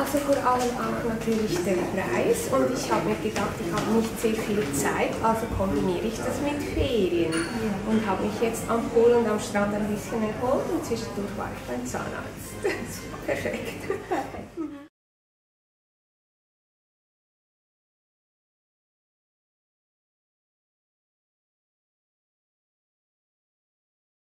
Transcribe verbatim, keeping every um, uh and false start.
Also vor allem auch natürlich den Preis, und ich habe mir gedacht, ich habe nicht sehr viel Zeit, also kombiniere ich das mit Ferien und habe mich jetzt am Pool und am Strand ein bisschen erholt und zwischendurch war ich beim Zahnarzt. Perfekt.